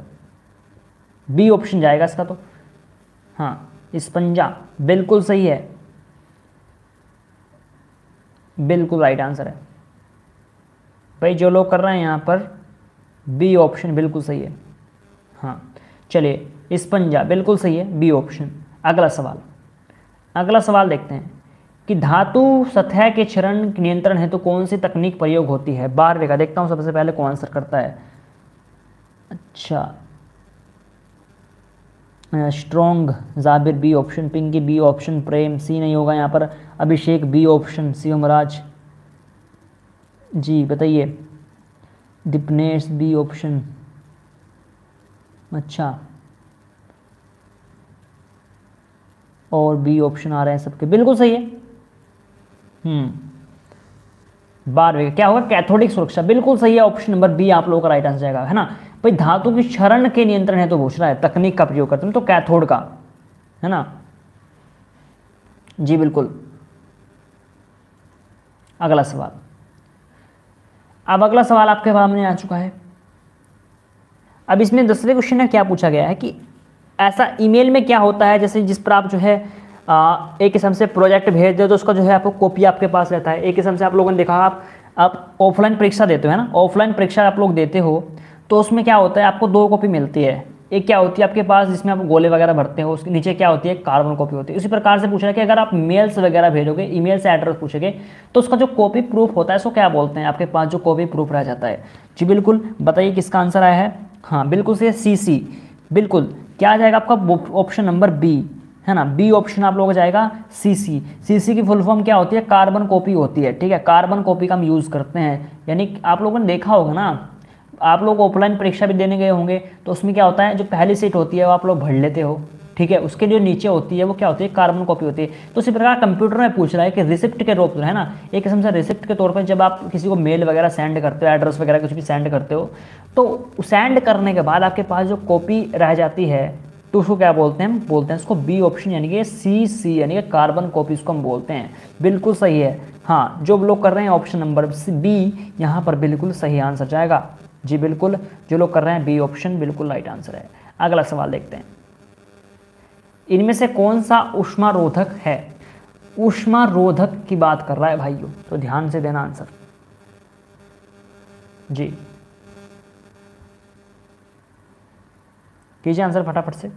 बी ऑप्शन जाएगा इसका तो हाँ, स्पंजा बिल्कुल सही है, बिल्कुल राइट आंसर है भाई, जो लोग कर रहे हैं यहाँ पर बी ऑप्शन बिल्कुल सही है हाँ, चलिए स्पंजा बिल्कुल सही है बी ऑप्शन। अगला सवाल अगला सवाल देखते हैं कि धातु सतह के क्षरण नियंत्रण हेतु तो कौन सी तकनीक प्रयोग होती है, बारहवें का देखता हूँ सबसे पहले कौन आंसर करता है। अच्छा strong Jabir B option, Pinky B option, Prem C नहीं होगा यहाँ पर, अभिषेक बी ऑप्शन, सिमराज जी बताइए, दीपनेश बी ऑप्शन, अच्छा और बी ऑप्शन आ रहे हैं सबके बिल्कुल सही है हम्म। बारहवें क्या होगा कैथोडिक सुरक्षा बिल्कुल सही है, ऑप्शन नंबर बी आप लोगों का राइट आंसर जाएगा है ना भाई, धातु की क्षरण के नियंत्रण है तो पूछ रहा है तकनीक का प्रयोग करते हैं तो कैथोड का है ना जी बिल्कुल। अगला सवाल, अब अगला सवाल आपके सामने आ चुका है, अब इसमें दूसरे क्वेश्चन में क्या पूछा गया है कि ऐसा ईमेल में क्या होता है जैसे जिस पर आप जो है आ, एक किस्म से प्रोजेक्ट भेज दो तो उसका जो है आपको कॉपी आपके पास रहता है, एक किस्म से आप लोगों ने देखा आप आप ऑफलाइन परीक्षा देते हो है ना, ऑफलाइन परीक्षा आप लोग देते हो तो उसमें क्या होता है आपको दो कॉपी मिलती है, एक क्या होती है आपके पास जिसमें आप गोले वगैरह भरते हो, उसके नीचे क्या होती है कार्बन कॉपी होती है। उसी प्रकार से पूछ रहा है कि अगर आप मेल्स वगैरह भेजोगे, ईमेल से एड्रेस पूछोगे तो उसका जो कॉपी प्रूफ होता है उसको क्या बोलते हैं, आपके पास जो कॉपी प्रूफ रह जाता है जी बिल्कुल। बताइए किसका आंसर आया है हाँ बिल्कुल से सी सी बिल्कुल, क्या जाएगा आपका ऑप्शन नंबर बी है ना, बी ऑप्शन आप लोगों का जाएगा। सी सी सी सी की फुल फॉर्म क्या होती है, कार्बन कॉपी होती है ठीक है, कार्बन कॉपी का हम यूज़ करते हैं यानी आप लोगों ने देखा होगा ना, आप लोग ऑफलाइन परीक्षा भी देने गए होंगे तो उसमें क्या होता है जो पहली सीट होती है वो आप लोग भर लेते हो ठीक है, उसके जो नीचे होती है वो क्या होती है कार्बन कॉपी होती है। तो इसी प्रकार कंप्यूटर में पूछ रहा है कि रिसिप्ट के रूप में है ना, एक किस्म से रिसिप्ट के तौर पर जब आप किसी को मेल वगैरह सेंड करते हो, एड्रेस वगैरह कुछ भी सेंड करते हो तो सेंड करने के बाद आपके पास जो कॉपी रह जाती है तो उसको क्या बोलते हैं, बोलते हैं उसको बी ऑप्शन यानी कि सी सी यानी कि कार्बन कॉपी उसको हम बोलते हैं, बिल्कुल सही है हाँ। जो लोग कर रहे हैं ऑप्शन नंबर बी यहाँ पर बिल्कुल सही आंसर जाएगा जी बिल्कुल, जो लोग कर रहे हैं बी ऑप्शन बिल्कुल राइट आंसर है। अगला सवाल देखते हैं, इनमें से कौन सा ऊष्मा रोधक है, ऊष्मा रोधक की बात कर रहा है भाइयों तो ध्यान से देना आंसर जी, कीजिए आंसर फटाफट से।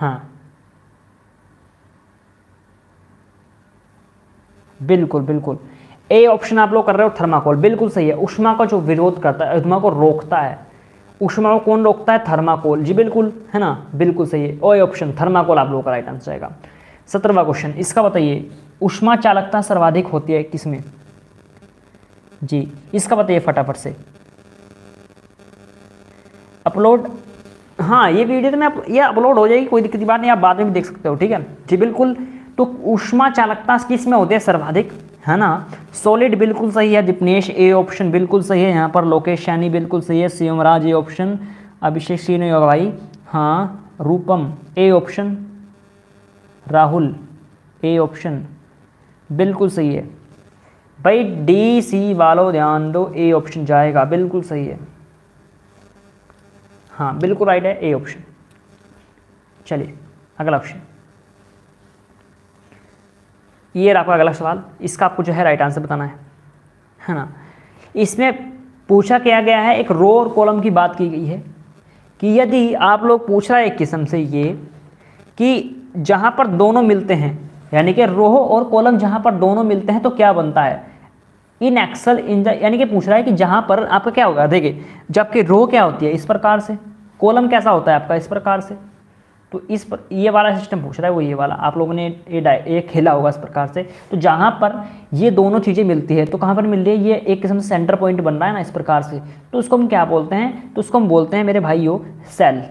हाँ बिल्कुल बिल्कुल ए ऑप्शन आप लोग कर रहे हो थर्माकोल, बिल्कुल सही है, उष्मा का जो विरोध करता है, उष्मा को रोकता है, ऊष्मा को कौन रोकता है? थर्माकोल। जी बिल्कुल, है ना, बिल्कुल सही है। ओ ऑप्शन थर्माकोल आप लोगों का राइट आंसर आएगा। सत्रहवां क्वेश्चन, इसका बताइए ऊष्मा चालकता सर्वाधिक होती है किसमें? जी इसका बताइए फटाफट से। अपलोड, हाँ ये वीडियो में आप, ये अपलोड हो जाएगी, कोई दिक्कत की बात नहीं, आप बाद में भी देख सकते हो, ठीक है। जी बिल्कुल, तो ऊष्मा चालकता किस में होती है सर्वाधिक, है ना। सॉलिड बिल्कुल सही है, दिपनेश ए ऑप्शन बिल्कुल सही है। यहाँ पर लोकेश सैनी बिल्कुल सही है, सिमराज ए ऑप्शन, अभिषेक सी नहीं होगा भाई, हाँ Rupam A option, Rahul A option बिल्कुल सही है भाई। डी सी वालों ध्यान दो, ए ऑप्शन जाएगा, बिल्कुल सही है, हाँ बिल्कुल राइट है ए ऑप्शन। चलिए अगला ऑप्शन, ये आपका अगला सवाल, इसका आपको जो है राइट आंसर बताना है, है ना। इसमें पूछा क्या गया है, एक रो और कॉलम की बात की गई है कि यदि आप लोग पूछ रहा है एक किस्म से ये कि जहाँ पर दोनों मिलते हैं, यानी कि रो और कॉलम जहाँ पर दोनों मिलते हैं तो क्या बनता है इन एक्सल इन, यानी कि पूछ रहा है कि जहाँ पर आपका क्या होगा। देखिए जबकि रो क्या होती है इस प्रकार से, कॉलम कैसा होता है आपका इस प्रकार से, तो इस पर ये वाला सिस्टम पूछ रहा है, वो ये वाला आप लोगों ने एक खेला होगा इस प्रकार से। तो जहाँ पर ये दोनों चीज़ें मिलती है तो कहाँ पर मिल रही है, ये एक किस्म से सेंटर पॉइंट बन रहा है ना इस प्रकार से, तो उसको हम क्या बोलते हैं, तो उसको हम बोलते हैं मेरे भाइयों सेल,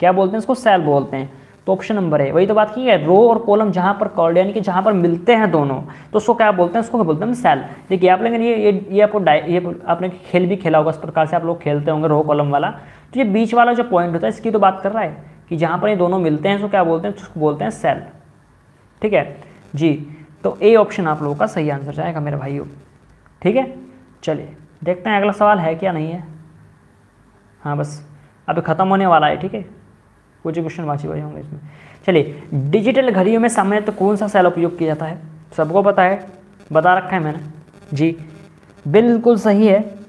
क्या बोलते हैं उसको, सेल बोलते हैं। तो ऑप्शन नंबर है, वही तो बात की है, रो और कॉलम जहाँ पर कॉल यानी कि जहाँ पर मिलते हैं दोनों तो उसको क्या बोलते हैं, उसको क्या बोलते हैं सेल। देखिए आप लोग ये ये ये आपको ये आपने खेल भी खेला होगा इस प्रकार से, आप लोग खेलते होंगे रो कॉलम वाला। तो ये बीच वाला जो पॉइंट होता है इसकी तो बात कर रहा है कि जहाँ पर ये दोनों मिलते हैं तो क्या बोलते हैं, उसको बोलते हैं सेल, ठीक है जी। तो ए ऑप्शन आप लोगों का सही आंसर जाएगा मेरे भाइयों, ठीक है। चलिए देखते हैं अगला सवाल है क्या नहीं है, हाँ बस अभी ख़त्म होने वाला है, ठीक है, कुछ क्वेश्चन बाकी बचे होंगे इसमें। चलिए डिजिटल घड़ियों में सामान्यतः तो कौन सा सेल उपयोग किया जाता है, सबको पता है, बता रखा है मैंने, जी बिल्कुल सही है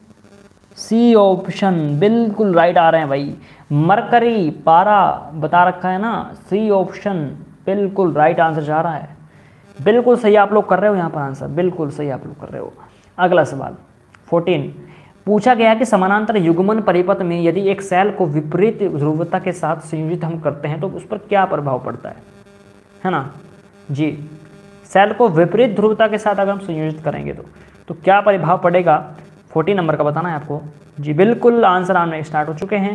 सी ऑप्शन, बिल्कुल राइट आ रहे हैं भाई। मरकरी पारा बता रखा है ना, सी ऑप्शन बिल्कुल राइट आंसर जा रहा है, बिल्कुल सही आप लोग कर रहे हो यहाँ पर आंसर, बिल्कुल सही आप लोग कर रहे हो। अगला सवाल फोर्टीन, पूछा गया कि समानांतर युग्मन परिपथ में यदि एक सेल को विपरीत ध्रुवता के साथ संयोजित हम करते हैं तो उस पर क्या प्रभाव पड़ता है, है ना जी। सेल को विपरीत ध्रुवता के साथ अगर हम संयोजित करेंगे तो तो क्या प्रभाव पड़ेगा, फोर्टीन नंबर का बताना है आपको। जी बिल्कुल आंसर आने स्टार्ट हो चुके हैं,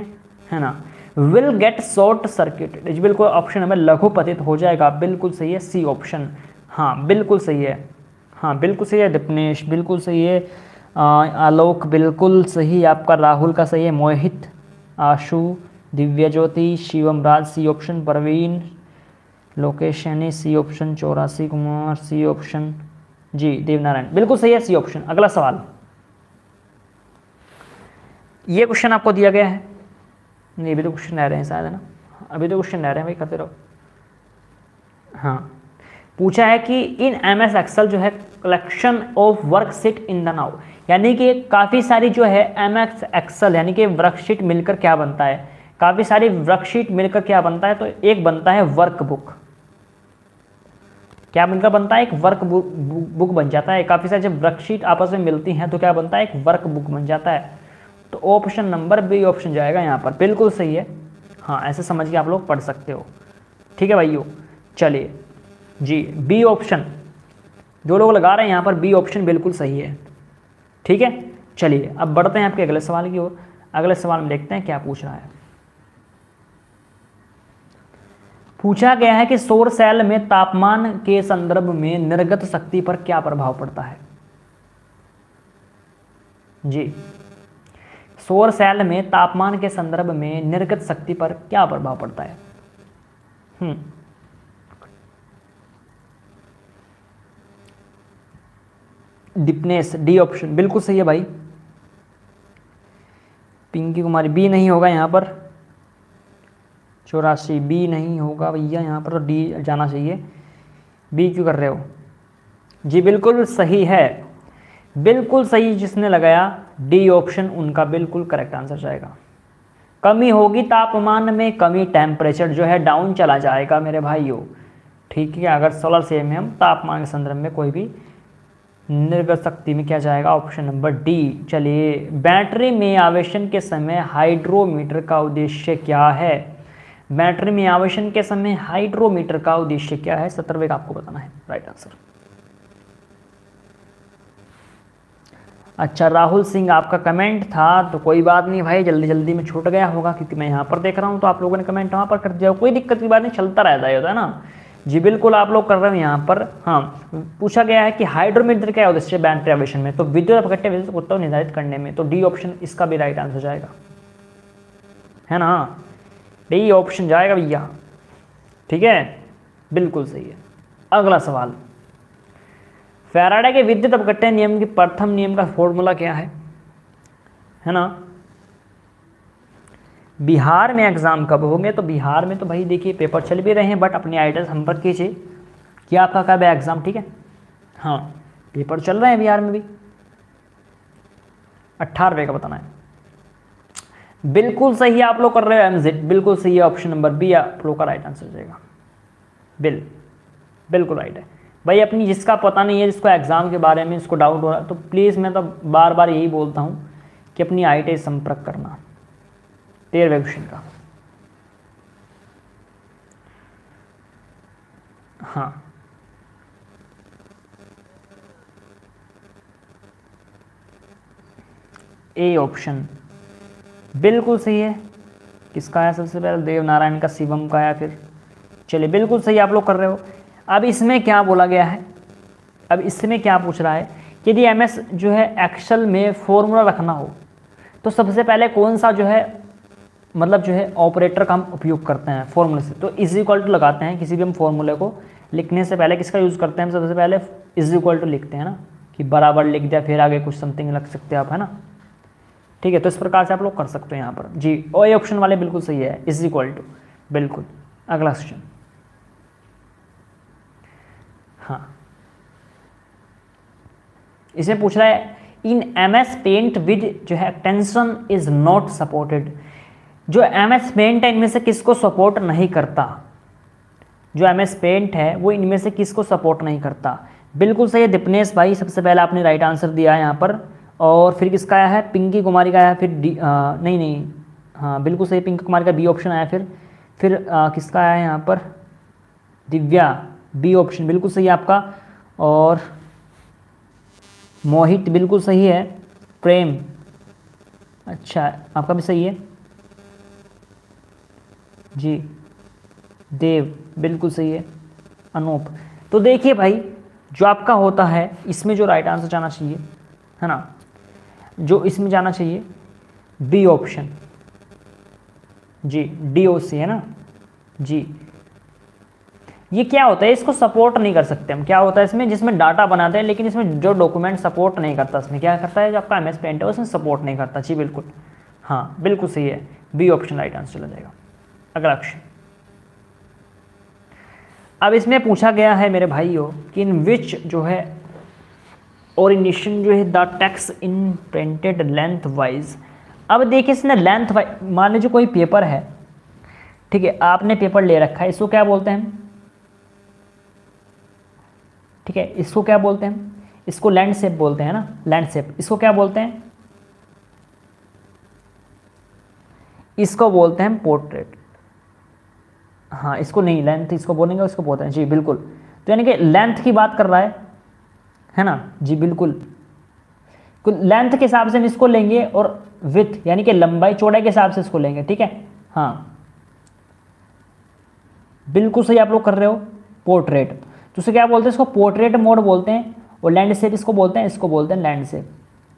है ना। विल गेट शॉर्ट सर्किटेड, जी बिल्कुल ऑप्शन हमें लघुपतित हो जाएगा, बिल्कुल सही है सी ऑप्शन, हाँ बिल्कुल सही है, हाँ बिल्कुल सही है दिपनेश, बिल्कुल सही है आलोक, बिल्कुल सही आपका राहुल का सही है, Mohit, Ashu, Divya Jyoti, Shivam Raj C option, Parveen, Lokesh Saini C option, चौरासी कुमार सी ऑप्शन, जी देवनारायण बिल्कुल सही है सी ऑप्शन। अगला सवाल, ये क्वेश्चन आपको दिया गया है, नहीं अभी तो क्वेश्चन आ रहे हैं शायद, है ना, अभी तो क्वेश्चन आ रहे हैं भाई, करते रहो। हाँ पूछा है कि इन एम एस एक्सल जो है collection of worksheet in the now, यानी कि काफ़ी सारी जो है एम एस एक्सल यानी कि वर्कशीट मिलकर क्या बनता है, काफ़ी सारी वर्कशीट मिलकर क्या बनता है, तो एक बनता है वर्कबुक, क्या मिलकर बनता है, एक वर्क बुक, बुक बन जाता है। काफ़ी सारी जब वर्कशीट आपस में मिलती हैं तो क्या बनता है, एक वर्कबुक बन जाता है। तो ऑप्शन नंबर बी ऑप्शन जाएगा यहाँ पर, बिल्कुल सही है, हाँ ऐसे समझ के आप लोग पढ़ सकते हो, ठीक है भाइयों। चलिए जी बी ऑप्शन जो लोग लगा रहे हैं यहाँ पर, बी ऑप्शन बिल्कुल सही है, ठीक है। चलिए अब बढ़ते हैं आपके अगले सवाल की ओर, अगले सवाल में देखते हैं क्या पूछ रहा है। पूछा गया है कि सौर सेल में तापमान के संदर्भ में निर्गत शक्ति पर क्या प्रभाव पड़ता है, जी सौर सेल में तापमान के संदर्भ में निर्गत शक्ति पर क्या प्रभाव पड़ता है। हम्म डिपनेस डी ऑप्शन बिल्कुल सही है भाई, पिंकी कुमारी बी नहीं होगा यहाँ पर, चौरासी बी नहीं होगा भैया यहाँ पर, तो डी जाना चाहिए, बी क्यों कर रहे हो। जी बिल्कुल सही है, बिल्कुल सही जिसने लगाया डी ऑप्शन उनका बिल्कुल करेक्ट आंसर जाएगा। कमी होगी तापमान में, कमी टेम्परेचर जो है डाउन चला जाएगा मेरे भाइयों, ठीक है। अगर सोलर सेल में हम तापमान के संदर्भ में कोई भी निर्गत शक्ति में क्या जाएगा, ऑप्शन नंबर डी। चलिए, बैटरी में आवेशन के समय हाइड्रोमीटर का उद्देश्य क्या है? बैटरी में आवेशन के समय हाइड्रोमीटर का उद्देश्य क्या है? सत्रहवें का आपको बताना है राइट आंसर। अच्छा, राहुल सिंह आपका कमेंट था, तो कोई बात नहीं भाई, जल्दी जल्दी में छूट गया होगा क्योंकि मैं यहाँ पर देख रहा हूँ, तो आप लोगों ने कमेंट वहाँ पर कर दिया, कोई दिक्कत की बात नहीं, चलता रहता है होता है ना। जी बिल्कुल, आप लोग कर रहे हो यहाँ पर। हाँ, पूछा गया है कि हाइड्रोमीटर क्या उद्देश्य बैटरी आवेशन में, तो विद्युत अपघट्य विद्युत उत्तल निर्धारित करने में, तो डी ऑप्शन इसका भी राइट आंसर जाएगा, है ना, डी ऑप्शन जाएगा भैया। ठीक है, बिल्कुल सही है। अगला सवाल, फैराडे के विद्युत अपघट्य नियम की प्रथम नियम का फॉर्मूला क्या है, है ना। बिहार में एग्ज़ाम कब होंगे? तो बिहार में तो भाई देखिए पेपर चल भी रहे हैं, बट अपने आइडल संपर्क कीजिए कि आपका कब है एग्ज़ाम। ठीक है, हाँ पेपर चल रहे हैं बिहार में भी। अट्ठारहवें का बताना है। बिल्कुल सही आप लोग कर रहे हो एमजेड, बिल्कुल सही है, ऑप्शन नंबर बी आप लोग का राइट आंसर हो जाएगा। बिल बिल्कुल राइट है भाई। अपनी जिसका पता नहीं है, जिसको एग्ज़ाम के बारे में इसको डाउट हो रहा है, तो प्लीज़ मैं तो बार बार यही बोलता हूँ कि अपनी आई टी संपर्क करना। तेरहवें क्वेश्चन का, हाँ ए ऑप्शन बिल्कुल सही है। किसका है सबसे पहले? देवनारायण का, शिवम का या फिर, चलिए बिल्कुल सही आप लोग कर रहे हो। अब इसमें क्या बोला गया है, अब इसमें क्या पूछ रहा है कि यदि एम एस जो है एक्सेल में फॉर्मूला रखना हो तो सबसे पहले कौन सा जो है मतलब जो है ऑपरेटर का हम उपयोग करते हैं फॉर्मूले से, तो इज इक्वल टू लगाते हैं। किसी भी हम फॉर्मूले को लिखने से पहले किसका यूज़ करते हैं? हम सबसे पहले इज इक्वल टू लिखते हैं ना, कि बराबर लिख दिया, फिर आगे कुछ समथिंग लग सकते हैं आप, है ना। ठीक है, तो इस प्रकार से आप लोग कर सकते हैं यहाँ पर जी। और ये ऑप्शन वाले बिल्कुल सही है, इज इक्वल टू, बिल्कुल। अगला क्वेश्चन, हाँ इसमें पूछ रहा है in M S paint with जो है टेंशन इज नॉट सपोर्टेड, जो एम एस पेंट है इनमें से किसको सपोर्ट नहीं करता? जो एम एस पेंट है वो इनमें से किसको सपोर्ट नहीं करता? बिल्कुल सही है दिपनेश भाई, सबसे पहले आपने राइट आंसर दिया है यहाँ पर। और फिर किसका आया है? पिंकी कुमारी का आया, फिर डी आ, नहीं नहीं हाँ बिल्कुल सही, पिंकी कुमारी का बी ऑप्शन आया। फिर फिर आ, किसका आया है यहाँ पर? दिव्या, बी ऑप्शन बिल्कुल सही है आपका। और मोहित बिल्कुल सही है, प्रेम अच्छा आपका भी सही है जी, देव बिल्कुल सही है, अनूप। तो देखिए भाई, जो आपका होता है इसमें जो राइट आंसर जाना चाहिए, है ना, जो इसमें जाना चाहिए बी ऑप्शन जी, डी ओ सी, है ना जी। ये क्या होता है? इसको सपोर्ट नहीं कर सकते हम। क्या होता है इसमें? जिसमें डाटा बनाते हैं, लेकिन इसमें जो डॉक्यूमेंट सपोर्ट नहीं करता, इसमें क्या करता है? जो आपका एम एस पेंट है उसमें सपोर्ट नहीं करता जी, बिल्कुल हाँ बिल्कुल सही है, बी ऑप्शन राइट आंसर चला जाएगा। अगला क्वेश्चन, अब इसमें पूछा गया है मेरे भाइयों कि इन विच जो है ओरिएंटेशन जो है the text in printed length wise. अब देखिए इसने लेंथ वाइज, मान लीजिए कोई पेपर है, ठीक है, आपने पेपर ले रखा है, इसको क्या बोलते हैं हम? ठीक है, इसको क्या बोलते हैं? इसको लैंड शेप बोलते हैं ना, लैंड शेप। इसको क्या बोलते हैं? इसको बोलते हैं पोर्ट्रेट। हाँ इसको नहीं, लेंथ इसको बोलेंगे, इसको बोलते हैं जी बिल्कुल। तो यानी कि लेंथ की बात कर रहा है, है ना जी बिल्कुल। लेंथ के हिसाब से हम इसको लेंगे और विथ यानी कि लंबाई चौड़ाई के हिसाब से इसको लेंगे। ठीक है, हाँ बिल्कुल सही आप लोग कर रहे हो, पोर्ट्रेट। तो उसे क्या बोलते हैं? इसको पोर्ट्रेट मोड बोलते हैं। और लैंड शेप इसको बोलते हैं, इसको बोलते हैं लैंड शेप।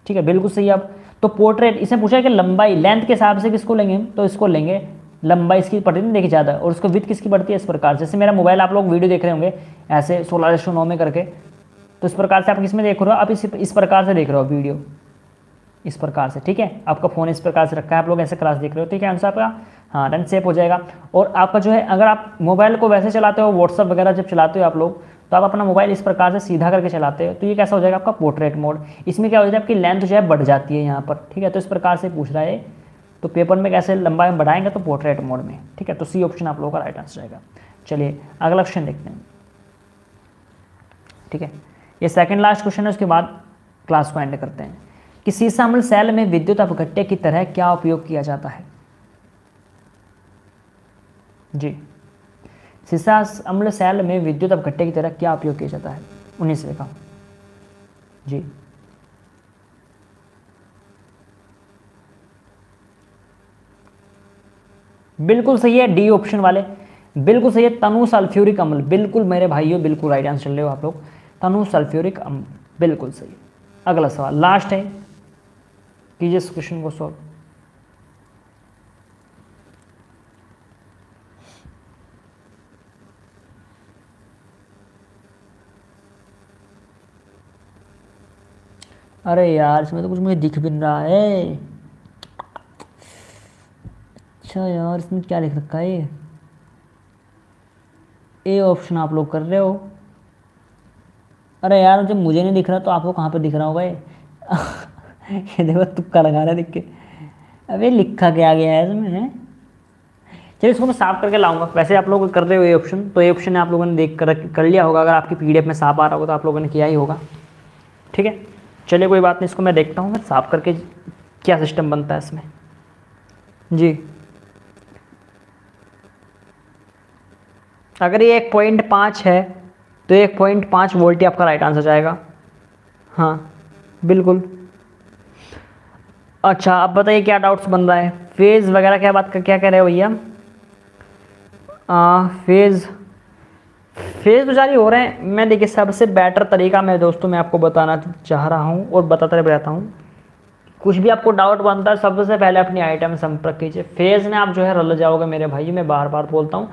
ठीक है, बिल्कुल सही आप। तो पोर्ट्रेट, इसने पूछा है कि लंबाई लेंथ के हिसाब से किसको लेंगे, तो इसको लेंगे। लंबाई इसकी पड़ती है देखिए ज़्यादा, और उसको विथ किसकी बढ़ती है? इस प्रकार से। जैसे मेरा मोबाइल आप लोग वीडियो देख रहे होंगे ऐसे सोलह रेशो नौ में करके, तो इस प्रकार से आप किस में देख रहे हो? आप इस इस प्रकार से देख रहे हो वीडियो, इस प्रकार से। ठीक है, आपका फ़ोन इस प्रकार से रखा है, आप लोग ऐसे क्लास देख रहे हो। ठीक है, आंसर आपका हाँ रन सेफ हो जाएगा। और आपका जो है, अगर आप मोबाइल को वैसे चलाते हो, व्हाट्सअप वगैरह जब चलाते हो आप लोग, तो आप अपना मोबाइल इस प्रकार से सीधा करके चलाते हो, तो ये कैसा हो जाएगा? आपका पोर्ट्रेट मोड। इसमें क्या हो जाएगा? आपकी लेंथ जो है बढ़ जाती है यहाँ पर। ठीक है, तो इस प्रकार से पूछ रहा है, तो पेपर में कैसे लंबाई बढ़ाएंगे? तो पोर्ट्रेट मोड में। ठीक है, तो सी ऑप्शन आप लोगों का राइट आंसर रहेगा। चलिए अगला क्वेश्चन देखते हैं। ठीक है, ये सेकंड लास्ट क्वेश्चन है, उसके बाद क्लास को एंड करते हैं। कि सीसामल सेल में विद्युत अपघट्य की तरह क्या उपयोग किया जाता है? जी, सीसा अम्ल सेल में विद्युत अपघट्य की तरह क्या उपयोग किया जाता है? उन्नीसवें का जी बिल्कुल सही है, डी ऑप्शन वाले बिल्कुल सही है। तनु सल्फ्यूरिक अम्ल, बिल्कुल मेरे भाइयों बिल्कुल राइट आंसर ले आप लोग, तनु सल्फ्यूरिक अम्ल बिल्कुल सही। अगला सवाल लास्ट है, कीजिए इस क्वेश्चन को सॉल्व। अरे यार इसमें तो कुछ मुझे दिख भी नहीं रहा है। अच्छा यार इसमें क्या लिख रखा है? ए ऑप्शन आप लोग कर रहे हो। अरे यार जब मुझे नहीं दिख रहा तो आपको कहाँ पे दिख रहा होगा? ये देखो तुक्का लगा रहा है देख के। अबे लिखा क्या गया है इसमें है? चलिए इसको मैं साफ करके लाऊंगा। वैसे आप लोग कर रहे हो ए ऑप्शन, तो ए ऑप्शन आप लोगों ने देख कर कर लिया होगा। अगर आपकी पीडीएफ में साफ आ रहा होगा तो आप लोगों ने किया ही होगा। ठीक है चलिए कोई बात नहीं, इसको मैं देखता हूँ मैं साफ करके क्या सिस्टम बनता है इसमें। जी अगर ये एक पॉइंट पाँच है तो एक पॉइंट पाँच वोल्ट ही आपका राइट आंसर जाएगा। हाँ बिल्कुल। अच्छा अब बताइए क्या डाउट्स बन रहा है? फेज़ वगैरह क्या बात कर क्या कह रहे हो भैया? फेज़ फेज तो जारी हो रहे हैं। मैं देखिए सबसे बेटर तरीका मैं दोस्तों मैं आपको बताना चाह रहा हूँ और बताते रहता हूँ। कुछ भी आपको डाउट बनता है सबसे पहले अपनी आईटी में संपर्क कीजिए। फेज़ में आप जो है रल जाओगे मेरे भाई, मैं बार बार बोलता हूँ।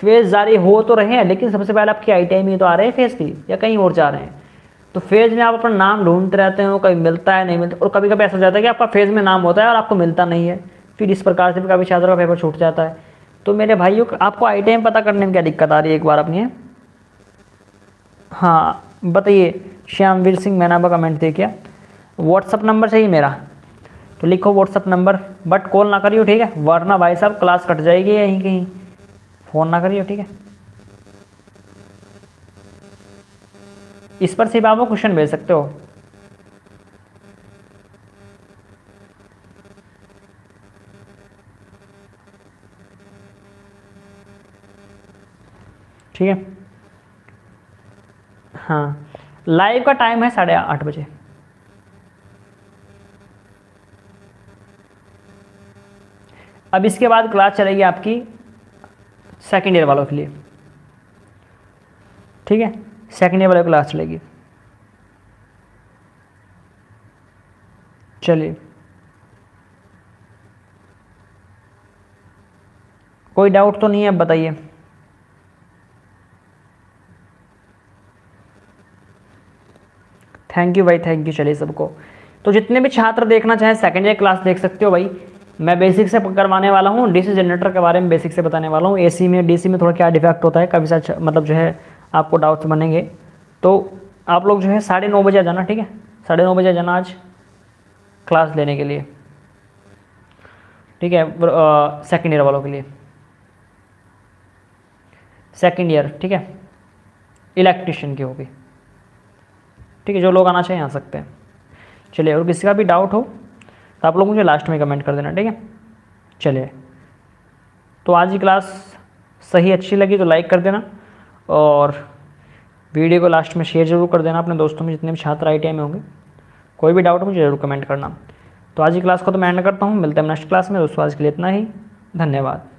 फेज़ जारी हो तो रहे हैं लेकिन सबसे पहले आपकी आईटी में तो आ रहे हैं फेज़ की, या कहीं और जा रहे हैं। तो फेज़ में आप अपना नाम ढूंढते रहते हो, कभी मिलता है नहीं मिलता, और कभी कभी ऐसा हो जाता है कि आपका फेज़ में नाम होता है और आपको मिलता नहीं है। फिर इस प्रकार से भी कभी छात्र का पेपर छूट जाता है। तो मेरे भाइयों आपको आईटी में पता करने में क्या दिक्कत आ रही है एक बार अपनी? हाँ बताइए श्यामवीर सिंह मैंने आपका कमेंट दे किया। व्हाट्सअप नंबर चाहिए मेरा तो लिखो व्हाट्सअप नंबर, बट कॉल ना करियो ठीक है, वरना भाई साहब क्लास कट जाएगी यहीं कहीं। फ़ोन ना करियो ठीक है। इस पर सिर्फ आप वो क्वेश्चन भेज सकते हो। ठीक है हाँ, लाइव का टाइम है साढ़े आठ बजे। अब इसके बाद क्लास चलेगी आपकी सेकेंड ईयर वालों के लिए। ठीक है सेकेंड ईयर वालों की क्लास चलेगी। चलिए कोई डाउट तो नहीं है? अब बताइए थैंक यू भाई थैंक यू। चलिए सबको तो जितने भी छात्र देखना चाहें सेकेंड ईयर क्लास देख सकते हो भाई। मैं बेसिक से करवाने वाला हूँ, डीसी जनरेटर के बारे में बेसिक से बताने वाला हूँ। एसी में डीसी में थोड़ा क्या डिफेक्ट होता है, कभी सारा मतलब जो है आपको डाउट्स बनेंगे। तो आप लोग जो है साढ़े नौ बजे आ जाना ठीक है, साढ़े नौ बजे आ जाना आज क्लास लेने के लिए। ठीक है सेकेंड ईयर वालों के लिए, सेकेंड ईयर ठीक है इलेक्ट्रिशियन की होगी। ठीक है जो लोग आना चाहिए आ सकते हैं। चलिए और किसी का भी डाउट हो तो आप लोग मुझे लास्ट में कमेंट कर देना ठीक है। चलिए तो आज की क्लास सही अच्छी लगी तो लाइक कर देना और वीडियो को लास्ट में शेयर जरूर कर देना अपने दोस्तों में जितने भी छात्र आईटीआई में होंगे। कोई भी डाउट हो मुझे जरूर कमेंट करना। तो आज की क्लास को तो मैं एंड करता हूँ, मिलते हैं नेक्स्ट क्लास में दोस्तों। आज के लिए इतना ही, धन्यवाद।